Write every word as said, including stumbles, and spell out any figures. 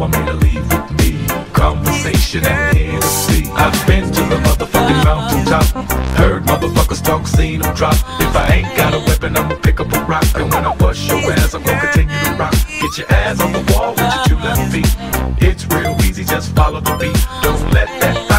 want me to leave with me? Conversation at hand, see. I've been to the motherfucking mountaintop, heard motherfuckers talk, seen them drop. If I ain't got a weapon, I'ma pick up a rock, and when I bust your ass, I'm gonna continue to rock. Get your ass on the wall with your two left feet. It's real easy, just follow the beat. Don't let that